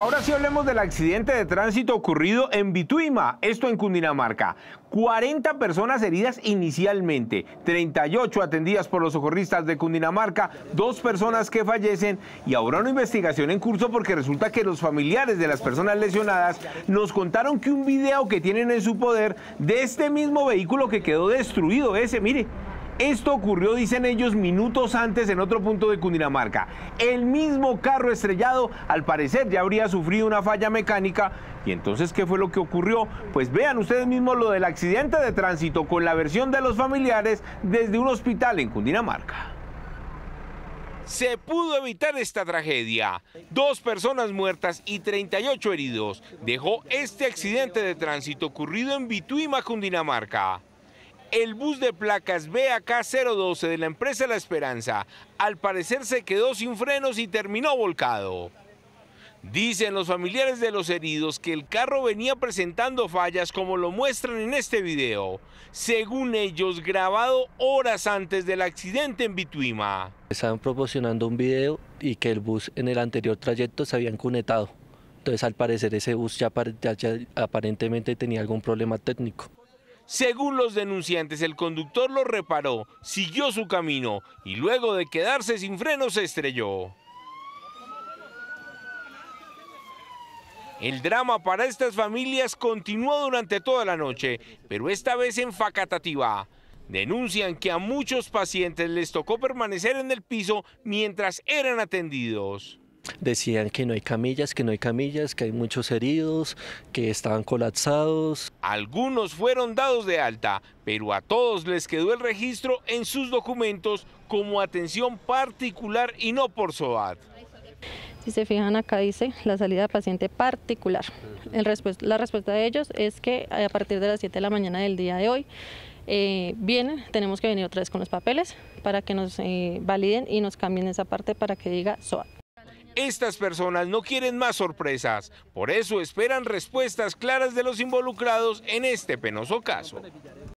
Ahora sí hablemos del accidente de tránsito ocurrido en Bituima, esto en Cundinamarca. 40 personas heridas inicialmente, 38 atendidas por los socorristas de Cundinamarca, 2 personas que fallecen y ahora una investigación en curso porque resulta que los familiares de las personas lesionadas nos contaron que un video que tienen en su poder de este mismo vehículo que quedó destruido, ese, mire. Esto ocurrió, dicen ellos, minutos antes en otro punto de Cundinamarca. El mismo carro estrellado, al parecer, ya habría sufrido una falla mecánica. ¿Y entonces qué fue lo que ocurrió? Pues vean ustedes mismos lo del accidente de tránsito con la versión de los familiares desde un hospital en Cundinamarca. Se pudo evitar esta tragedia. 2 personas muertas y 38 heridos dejó este accidente de tránsito ocurrido en Bituima, Cundinamarca. El bus de placas BAK-012 de la empresa La Esperanza, al parecer se quedó sin frenos y terminó volcado. Dicen los familiares de los heridos que el carro venía presentando fallas como lo muestran en este video, según ellos grabado horas antes del accidente en Bituima. Estaban proporcionando un video y que el bus en el anterior trayecto se había encunetado. Entonces al parecer ese bus ya aparentemente tenía algún problema técnico. Según los denunciantes, el conductor lo reparó, siguió su camino y luego de quedarse sin freno se estrelló. El drama para estas familias continuó durante toda la noche, pero esta vez en Facatativá. Denuncian que a muchos pacientes les tocó permanecer en el piso mientras eran atendidos. Decían que no hay camillas, que hay muchos heridos, que estaban colapsados. Algunos fueron dados de alta, pero a todos les quedó el registro en sus documentos como atención particular y no por SOAT. Si se fijan acá dice la salida de paciente particular. La respuesta de ellos es que a partir de las 7 de la mañana del día de hoy tenemos que venir otra vez con los papeles para que nos validen y nos cambien esa parte para que diga SOAT. Estas personas no quieren más sorpresas, por eso esperan respuestas claras de los involucrados en este penoso caso.